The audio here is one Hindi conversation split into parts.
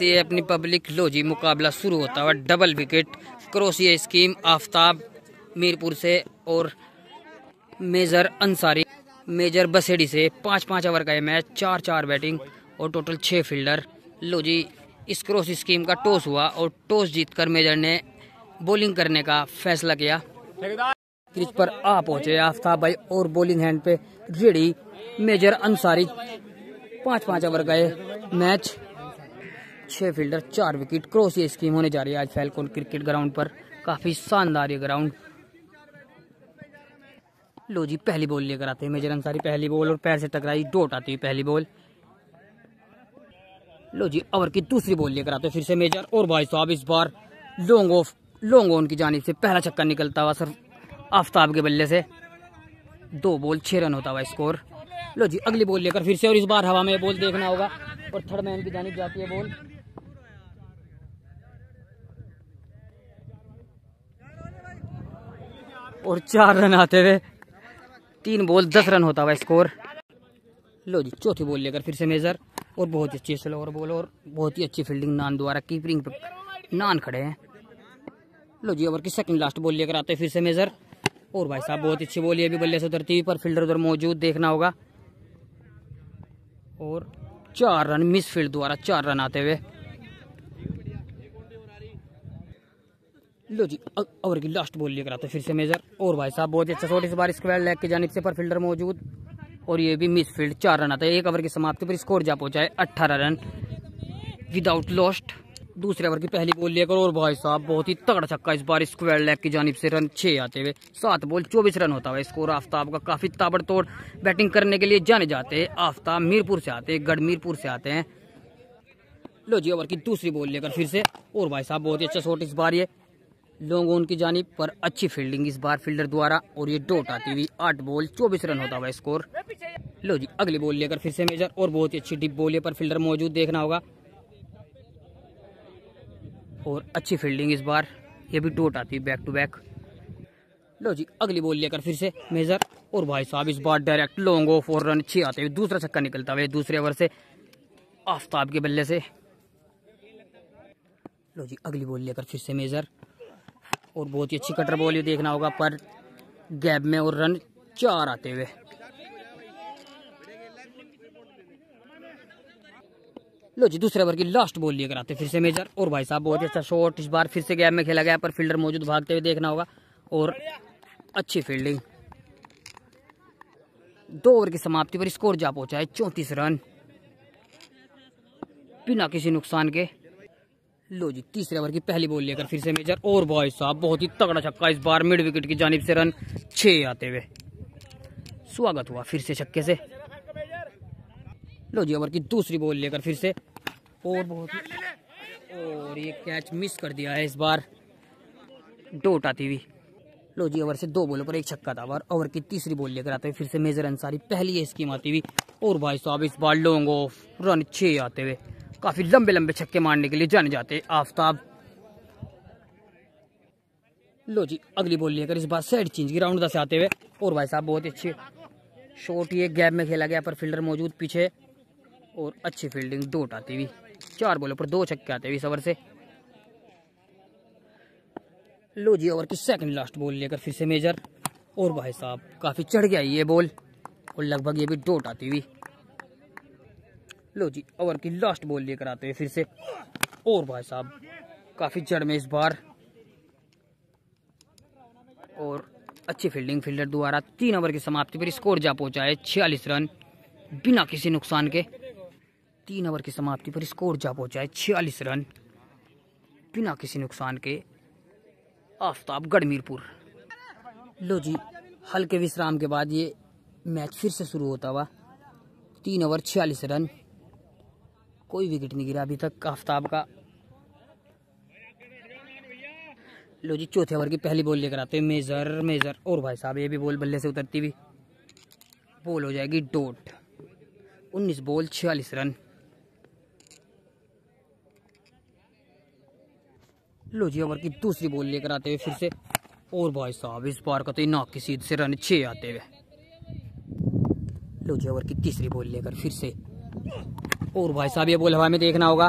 से अपनी पब्लिक लो जी मुकाबला शुरू होता हुआ डबल विकेट क्रोशिया स्कीम आफ्ताब मीरपुर से और मेजर अंसारी मेजर बसेड़ी से 5-5 ओवर का ये मैच 4-4 बैटिंग और टोटल 6 फील्डर। लो जी इस क्रोशिया स्कीम का टॉस हुआ और टॉस जीतकर मेजर ने बॉलिंग करने का फैसला किया। क्रीज पर आ पहुंचे आफ्ताब भाई और बॉलिंग हैंड पे रेडी मेजर अंसारी। 5-5 ओवर गए मैच 6 फील्डर 4 विकेट क्रोशिया स्कीम होने जा रही है आज फैल्कॉन क्रिकेट ग्राउंड पर। काफी शानदार ये ग्राउंड। लो जी पहली बॉल लेकर आते हैं मेजर अंसारी। पहली बॉल और पैर से टकराई, डॉट आती है पहली बॉल। लो जी ओवर की दूसरी बॉल लेकर आते हैं फिर से मेजर और भाई साहब इस बार लॉन्ग ऑफ लॉन्ग ऑन की जानिब से पहला छक्का निकलता हुआ सर आफ्ताब के बल्ले से। 2 बॉल 6 रन होता हुआ स्कोर। लो जी अगली बॉल लेकर फिर से और इस बार हवा में बॉल देखना होगा और थर्ड मैन की जानिब जाती है बॉल। और 4 रन आते हुए 3 बॉल 10 रन होता हुआ स्कोर। लो जी चौथी बॉल लेकर फिर से मेजर और बहुत ही अच्छी स्लोअर बॉल और बहुत ही अच्छी फील्डिंग नान द्वारा। कीपरिंग पर नान खड़े हैं। लो जी ओवर की सेकंड लास्ट बॉल लेकर आते हैं फिर से मेजर और भाई साहब बहुत अच्छी बॉल, ये भी बल्ले से उतरती हुई पर फील्डर उधर मौजूद देखना होगा और 4 रन मिस फील्ड द्वारा 4 रन आते हुए। लो जी ओवर की लास्ट बॉल लेकर आते हैं फिर से मेजर और भाई साहब बहुत अच्छा शॉट इस बार स्क्वायर लेग की जानिब से पर फील्डर मौजूद और ये भी मिस फील्ड। 4 रन आते हैं। 1 ओवर की समाप्ति पर स्कोर जा पहुंचा है 18 रन विदाउट लॉस्ट। दूसरे ओवर की पहली बॉल लेकर और भाई साहब बहुत ही तगड़ा छक्का इस बार स्क्वायर लेग की जानिब से, रन 6 आते हुए। 7 बॉल 24 रन होता हुआ स्कोर। आफ्ताब का काफी ताबड़तोड़ बैटिंग करने के लिए जाने जाते हैं। आफ्ताब मीरपुर से आते हैं, गढ़ मीरपुर से आते हैं। लो जी ओवर की दूसरी बॉल लेकर फिर से और भाई साहब बहुत ही अच्छा शॉट इस बार, ये लॉन्ग ऑन की जानिब पर अच्छी फील्डिंग इस बार फील्डर द्वारा और ये डॉट आती हुई। 8 बॉल 24 रन होता हुआ स्कोर। लो जी अगली बॉल लेकर फिर से मेजर और बहुत ही अच्छी डीप बॉल पर फील्डर मौजूद देखना होगा और अच्छी फील्डिंग इस बार, ये भी डॉट आती है बैक टू बैक। लो जी अगली बॉल लेकर फिर से मेजर और भाई साहब इस बार डायरेक्ट लॉन्ग ऑफ और रन 6 आते हुए। दूसरा छक्का निकलता हुआ दूसरे ओवर से आफ्ताब के बल्ले से। लो जी अगली बॉल लेकर फिर से मेजर और बहुत ही अच्छी कटर बॉल, ये देखना होगा पर गैप में और रन 4 आते हुए। लो जी दूसरे ओवर की लास्ट बॉल लेकर आते फिर से मेजर और भाई साहब बहुत ही अच्छा शॉट इस बार फिर से गैप में खेला गया पर फील्डर मौजूद भागते हुए देखना होगा और अच्छी फील्डिंग। 2 ओवर की समाप्ति पर स्कोर जा पहुंचा है 34 रन बिना किसी नुकसान के। लो जी तीसरे ओवर की पहली बॉल लेकर फिर से मेजर और भाई साहब बहुत ही तगड़ा छक्का इस बार मिड विकेट की जानिब से, रन 6 आते हुए। स्वागत हुआ फिर से छक्के से। लो जी ओवर की दूसरी बॉल लेकर फिर से और बहुत और ये कैच मिस कर दिया है इस बार, डॉट आती हुई। लो जी ओवर से 2 बॉलों पर 1 छक्का था। ओवर की तीसरी बॉल लेकर आते हुए फिर से मेजर अंसारी, पहली स्कीम आती हुई और भाई साहब इस बार लॉन्ग ऑफ, रन 6 आते हुए। काफी लंबे लंबे छक्के मारने के लिए जाने जाते हैं आफ्ताब। लो जी अगली बॉल लेकर इस बार साइड चेंज ग्राउंड 10 आते हुए और भाई साहब बहुत अच्छे शॉट, ये गैप में खेला गया पर फील्डर मौजूद पीछे और अच्छी फील्डिंग, डॉट आती हुई। 4 बॉलों पर 2 छक्के आते हुए इस ओवर से। लो जी ओवर की सेकंड लास्ट बॉल लेकर फिर से मेजर और भाई साहब काफी चढ़ गया ये बॉल और लगभग ये भी डॉट आती हुई। लो जी ओवर की लास्ट बॉल लेकर आते हुए फिर से और भाई साहब काफी चढ़ में इस बार और अच्छी फील्डिंग फील्डर द्वारा। 3 ओवर की समाप्ति पर स्कोर जा पहुंचा है 46 रन बिना किसी नुकसान के। 3 ओवर की समाप्ति पर स्कोर जा पहुंचा है 46 रन बिना किसी नुकसान के आफ्ताब गढ़ मीरपुर। लो जी हल्के विश्राम के बाद ये मैच फिर से शुरू होता हुआ। 3 ओवर 46 रन, कोई विकेट नहीं गिरा अभी तक आफ्ताब का। लो जी चौथे ओवर की पहली बॉल लेकर आते हैं मेजर और भाई साहब ये भी बॉल बल्ले से उतरती हुई, बॉल हो जाएगी डॉट। 19 ball 46 run. लो जी ओवर की दूसरी बॉल लेकर आते हुए फिर से और भाई साहब इस बार कतई नाक की सीध से, रन 6 आते हुए। लो जी ओवर की तीसरी बॉल लेकर फिर से और भाई साहब ये बॉल हवा में देखना होगा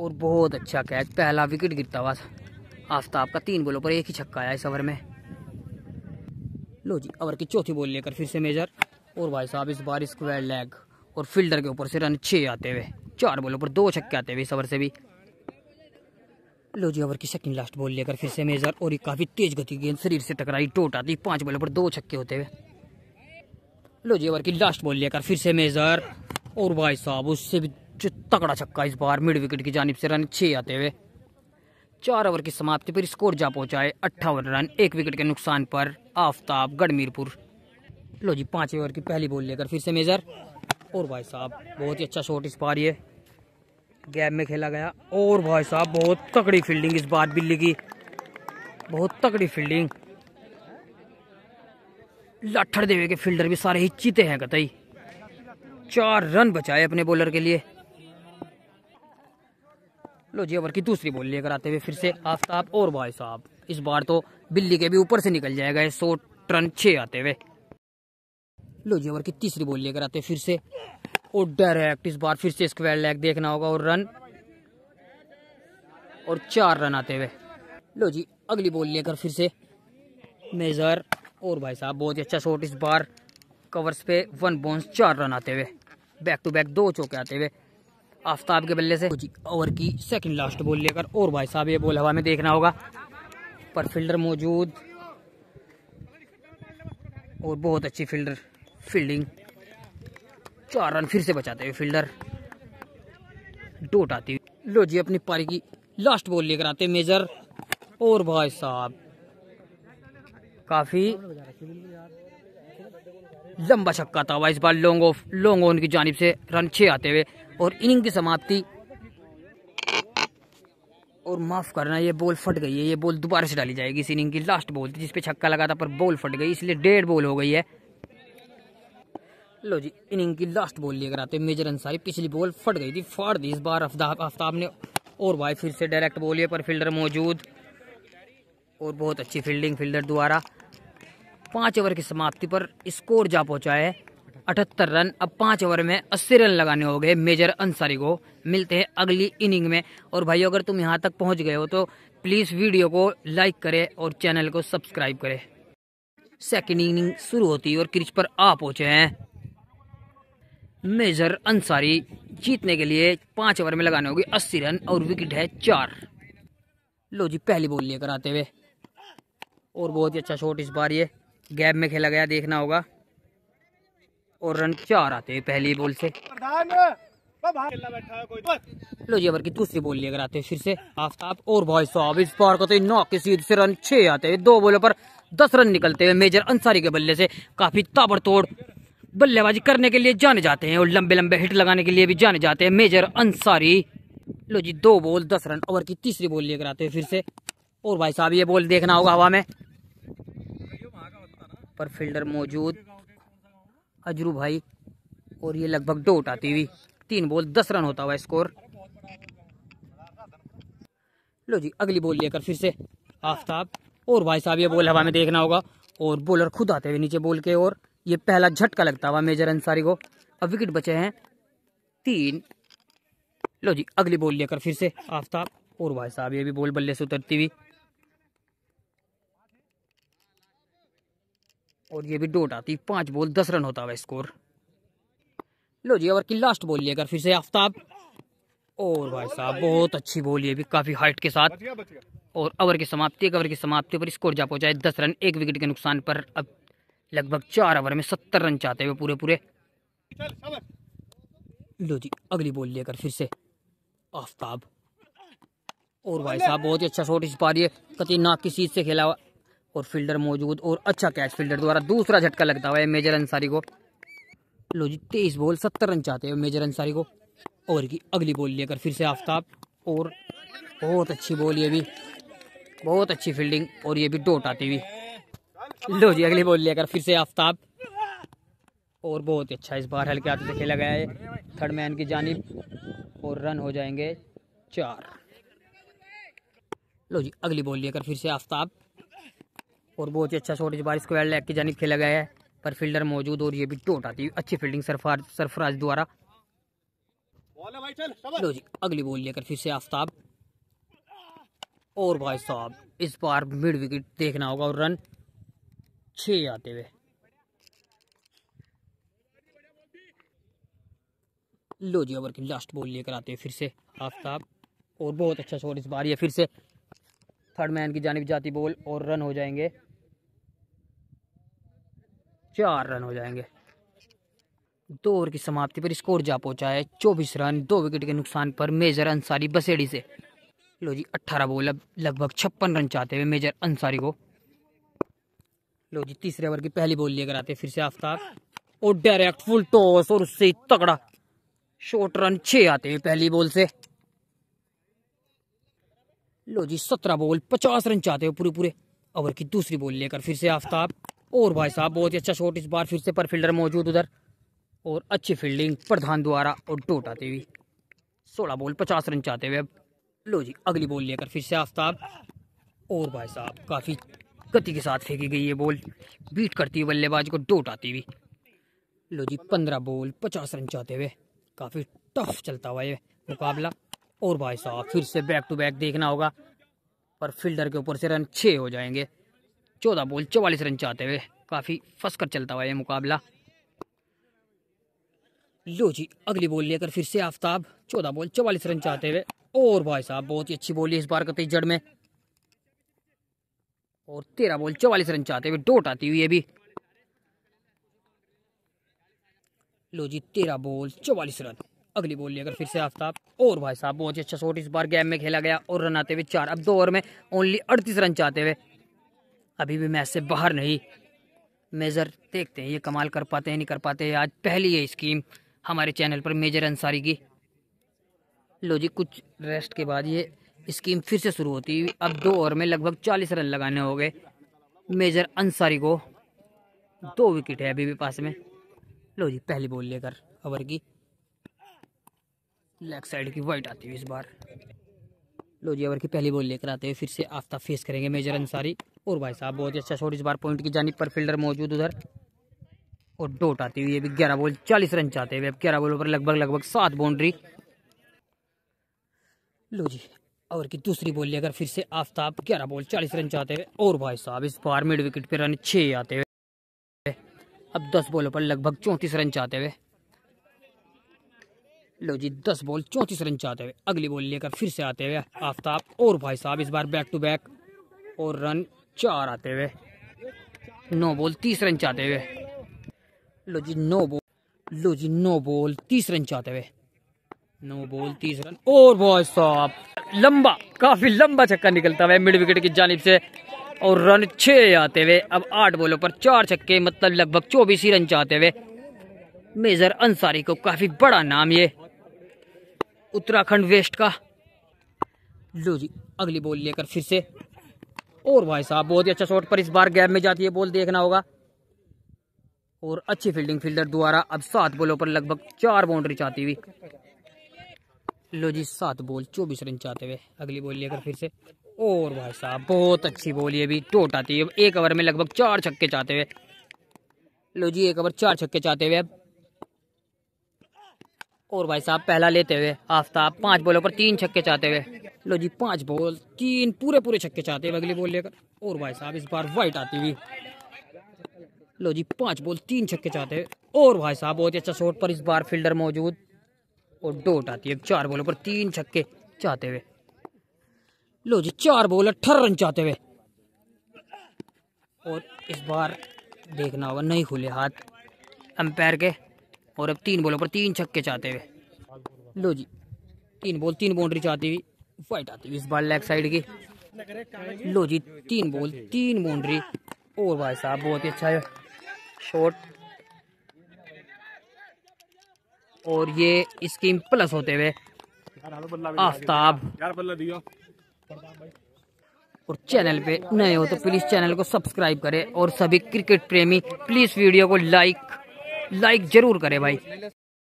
और बहुत अच्छा कैच, पहला विकेट गिरता हुआ आफताब का। 3 बॉलों पर 1 ही छक्का आया इस ओवर में। लो जी, ओवर की चौथी बॉल लेकर फिर से मेजर, और भाई साहब इस बार स्क्वायर लेग और फील्डर के ऊपर से रन 6 आते हुए, 4 बॉलों पर 2 छक्के आते हुए इस ओवर से भी। लो जी, ओवर की सेकंड लास्ट बॉल लेकर फिर से मेजर, और ये काफ़ी तेज गति गेंद शरीर से टकराई, टोट आती, 5 बॉलों पर 2 छक्के होते हुए। लो जी, ओवर की लास्ट बॉल लेकर फिर से मेजर, और भाई साहब उससे भी तगड़ा छक्का इस बार, मिड विकेट की जानिब से रन 6 आते हुए। 4 ओवर की समाप्ति पर स्कोर जा पहुंचा है 58 रन 1 विकेट के नुकसान पर, आफताबगढ़ मीरपुर। लो जी, 5 ओवर की पहली बॉल लेकर फिर से मेजर, और भाई साहब बहुत ही अच्छा शॉट इस बार, ये गैप में खेला गया, और भाई साहब बहुत तगड़ी फील्डिंग इस बार बिल्ली की, बहुत तगड़ी फील्डिंग। लाठड़ देवे के फील्डर भी सारे ही चीते हैं कतई, 4 रन बचाए अपने बॉलर के लिए। लो जी, ओवर की दूसरी बॉल लेकर आते हुए फिर से आफताब, और भाई साहब इस बार तो बिल्ली के भी ऊपर से निकल जाएगा ये शॉट, रन 6 आते हुए। लो जी, ओवर की तीसरी बॉल लेकर आते फिर से, और डायरेक्ट इस बार फिर से स्क्वायर लेग देखना होगा, और रन, और 4 रन आते हुए। लो जी, अगली बॉल लेकर फिर से मेजर, और भाई साहब बहुत ही अच्छा शॉट इस बार, कवर्स पे 1 बाउंस, 4 रन आते हुए, बैक टू बैक 2 चौके आते हुए आफताब के बल्ले से। जी, ओवर की सेकंड लास्ट बॉल लेकर, और भाई साहब ये बॉल हवा में देखना होगा, पर फील्डर मौजूद, और बहुत अच्छी फील्डिंग, 4 रन फिर से बचाते हुए फील्डर, डोट आती हुई। लो जी, अपनी पारी की लास्ट बॉल लेकर आते मेजर, और भाई साहब काफी लंबा छक्का था हुआ इस बार, लॉन्ग ऑन की जानिब से रन 6 आते हुए, और इनिंग की समाप्ति। और माफ करना, ये बॉल फट गई है, ये बॉल दोबारा से डाली जाएगी। इस इनिंग की लास्ट बॉल थी जिसपे छक्का लगा था, पर बॉल फट गई, इसलिए 1.5 बॉल हो गई है। लो जी, इनिंग की लास्ट बॉल लेकर आते मेजर अंसारी, पिछली बॉल फट गई थी, फाड़ दी इस बार आफताब ने, और भाई फिर से डायरेक्ट बॉल है, पर फील्डर मौजूद, और बहुत अच्छी फील्डिंग फील्डर द्वारा। 5 ओवर की समाप्ति पर स्कोर जा पहुंचा है 78 रन। अब 5 ओवर में 80 रन लगाने हो गए मेजर अंसारी को। मिलते हैं अगली इनिंग में। और भाइयों, अगर तुम यहाँ तक पहुँच गए हो तो प्लीज़ वीडियो को लाइक करें और चैनल को सब्सक्राइब करें। सेकंड इनिंग शुरू होती है और क्रीज पर आ पहुँचे हैं मेजर अंसारी। जीतने के लिए 5 ओवर में लगाने होगी 80 रन और विकेट है 4। लो जी, पहली बॉल लेकर आते हुए, और बहुत ही अच्छा शॉट इस बार, ये गैप में खेला गया देखना होगा, और रन 4 आते हैं पहली बॉल से। लो जी, ओवर की दूसरी बॉल लेकर आते हैं फिर से आफताब, और भाई साहब इस बार को तो नौ की सीध से रन 6 आते हैं। 2 बॉलों पर 10 रन निकलते हुए मेजर अंसारी के बल्ले से। काफी ताबड़तोड़ बल्लेबाजी करने के लिए जाने जाते हैं और लंबे लंबे हिट लगाने के लिए भी जाने जाते हैं मेजर अंसारी। लो जी, 2 बॉल 10 रन। ओवर की तीसरी बॉल लेकर आते हैं फिर से, और भाई साहब ये बॉल देखना होगा हवा में, पर फील्डर मौजूद अजरू भाई, और ये लगभग दो उठाती हुई। 3 बॉल 10 रन होता हुआ स्कोर। लो जी, अगली बॉल लेकर फिर से आफताब, और भाई साहब ये बॉल हवा में देखना होगा, और बॉलर खुद आते हुए नीचे बॉल के, और ये पहला झटका लगता हुआ मेजर अंसारी को। अब विकेट बचे हैं 3। लो जी, अगली बॉल लेकर फिर से आफताब, और भाई साहब ये भी बॉल बल्ले से उतरती हुई, और ये भी डोट आती। 5 बॉल 10 रन होता हुआ स्कोर। लो जी, ओवर की लास्ट बॉल लेकर फिर से आफताब, और भाई साहब बहुत अच्छी बॉल, ये भी काफी हाइट के साथ, और ओवर की समाप्ति पर स्कोर जा पहुंचा है 10 रन 1 विकेट के नुकसान पर। अब लगभग 4 ओवर में 70 रन चाहते हुए पूरे। लो जी, अगली बॉल लेकर फिर से आफताब, और भाई साहब बहुत ही अच्छा शॉट इस बार, ये कतई नाक की सीध से खेला हुआ, और फील्डर मौजूद, और अच्छा कैच फील्डर द्वारा। दूसरा झटका लगता हुआ है मेजर अंसारी को। लो जी, 23 बॉल 70 रन चाहते हैं मेजर अंसारी को। ओवर की अगली बॉल लेकर फिर से आफताब, और बहुत अच्छी बॉल, ये भी बहुत अच्छी फील्डिंग, और ये भी डोट आती हुई। लो जी, अगली बॉल लेकर फिर से आफताब, और बहुत अच्छा इस बार हल्के हाथों से खेला गया है, थर्ड मैन की जानिब, और रन हो जाएंगे 4। लो जी, अगली बॉल लेकर फिर से आफताब, और बहुत ही अच्छा शॉट इस बार, स्क्वायर लेग की जानिब खेला गया है, पर फील्डर मौजूद, और ये भी टोट आती हुई। अच्छी फील्डिंग सरफराज द्वारा। लो जी अगली बॉल लेकर फिर से आफताब, और भाई साहब इस बार मिड विकेट देखना होगा और रन 6 आते हुए। लो जी ओवर की लास्ट बॉल लेकर आते हुए फिर से आफताब, और बहुत अच्छा शॉट इस बार, ये फिर से थर्ड मैन की जानिब जाती बॉल और रन हो जाएंगे, 4 रन हो जाएंगे। 2 ओवर की समाप्ति पर स्कोर जा पहुंचा है 24 रन 2 विकेट के नुकसान पर मेजर अंसारी बसेड़ी से। लो जी 18 बॉल अब लगभग 56 रन चाहते हुए मेजर अंसारी को। लो जी तीसरे ओवर की पहली बॉल लेकर आते फिर से आफताब, और डायरेक्ट फुल टॉस और उससे तगड़ा शॉट, रन 6 आते हुए पहली बॉल से। लो जी 17 बॉल 50 रन चाहते हुए पूरे पूरे ओवर की दूसरी बॉल लेकर फिर से आफताब, और भाई साहब बहुत ही अच्छा शॉट इस बार, फिर से पर फील्डर मौजूद उधर, और अच्छी फील्डिंग प्रधान द्वारा और डोट आते हुए। 16 बॉल 50 रन चाहते हुए अब। लो जी अगली बॉल लेकर फिर से आफताब, और भाई साहब काफ़ी गति के साथ फेंकी गई ये बॉल, बीट करती हुई बल्लेबाज को डोट आती हुई। लो जी 15 बॉल 50 रन चाहते हुए, काफ़ी टफ चलता हुआ ये मुकाबला, और भाई साहब फिर से बैक टू बैक देखना होगा, पर फील्डर के ऊपर से रन 6 हो जाएंगे। 14 बॉल 44 रन चाहते हुए, काफ़ी फंसकर चलता हुआ ये मुकाबला। लो जी अगली बॉल लेकर फिर से आफताब, 14 बॉल 44 रन चाहते हुए, और भाई साहब बहुत ही अच्छी बॉल है इस बार कतई जड़ में, और 13 बॉल 44 रन चाहते हुए डोट आती हुई ये भी। लो जी 13 बॉल 44 रन, अगली बॉल लेकर फिर से आफताब, और भाई साहब बहुत ही अच्छा शॉट इस बार, गेम में खेला गया और रन आते हुए 4। अब 2 ओवर में ओनली 38 रन चाहते हुए, अभी भी मैच से बाहर नहीं मेजर, देखते हैं ये कमाल कर पाते हैं नहीं कर पाते हैं। आज पहली है स्कीम हमारे चैनल पर मेजर अंसारी की। लो जी कुछ रेस्ट के बाद ये स्कीम फिर से शुरू होती है, अब 2 ओवर में लगभग 40 रन लगाने हो गए मेजर अंसारी को, 2 विकेट है अभी भी पास में। लो जी पहली बॉल लेकर ओवर की लेग साइड की वाइड आती हुई इस बार। लो जी ओवर की पहली बॉल लेकर आते हुए फिर से आफताब फेस करेंगे मेजर अंसारी, और भाई साहब बहुत ही अच्छा शॉट इस बार, पॉइंट की जानिब पर फील्डर मौजूद उधर, और डोट आती हुई ये भी। 11 बॉल 40 रन चाहते हुए, अब 11 बॉलों पर लगभग 7 बाउंड्री। लो जी ओवर की दूसरी बॉल लेकर फिर से आफताब, 11 बॉल 40 रन चाहते हुए, और भाई साहब इस बार मिड विकेट पर रन 6 आते हुए, अब 10 बॉलों पर लगभग 34 रन चाहते हुए। लो जी 10 बॉल 34 रन चाहते हुए, अगली बॉल लेकर फिर से आते हुए आफताब, और भाई साहब इस बार बैक टू बैक और रन 4 आते हुए। 9 बॉल 30 रन चाहते हुए, लो जी 9 बॉल 30 रन चाहते हुए, 9 बॉल 30 रन, और भाई साहब लंबा काफी लंबा छक्का निकलता हुआ मिड विकेट की जानिब से, और रन 6 आते हुए। अब 8 बॉलों पर 4 छक्के, मतलब लगभग 24 ही रन चाहते हुए। मेजर अंसारी को काफी बड़ा नाम ये उत्तराखंड वेस्ट का। लो जी अगली बॉल लेकर फिर से, और भाई साहब बहुत ही अच्छा शॉट, पर इस बार गैप में जाती है बॉल, देखना होगा, और अच्छी फील्डिंग फील्डर द्वारा। अब 7 बॉलों पर लगभग 4 बाउंड्री चाहती हुई। लो जी 7 बॉल 24 रन चाहते हुए, अगली बॉल लेकर फिर से, और भाई साहब बहुत अच्छी बॉल ये भी, टोट आती है। 1 ओवर में लगभग 4 छक्के चाहते हुए। लो जी 1 ओवर 4 छक्के चाहते हुए अब, और भाई साहब पहला लेते हुए आफताब, 5 बॉलों पर 3 छक्के चाहते हुए। लो जी 5 बॉल 3 पूरे छक्के चाहते हुए, अगली बॉल लेकर, और भाई साहब इस बार वाइट आती हुई। लो जी 5 बॉल 3 छक्के चाहते हुए, और भाई साहब बहुत ही अच्छा शॉट, पर इस बार फील्डर मौजूद और डोट आती है। 4 बॉलों पर 3 छक्के चाहते हुए। लो जी 4 बॉल 18 रन चाहते हुए, और इस बार देखना होगा नहीं खुले हाथ अंपायर के, और अब 3 बॉलों पर 3 छक्के चाहते हुए। लो जी 3 बॉल 3 बाउंड्री चाहती हुई, वाइट आती हुई इस बार लेग साइड की। लो जी 3 बॉल 3 बाउंड्री, और भाई साहब बहुत ही अच्छा है शॉट, और ये स्कीम प्लस होते हुए आफताब। और चैनल पे नए हो तो प्लीज़ चैनल को सब्सक्राइब करें, और सभी क्रिकेट प्रेमी प्लीज़ वीडियो को लाइक जरूर करें भाई।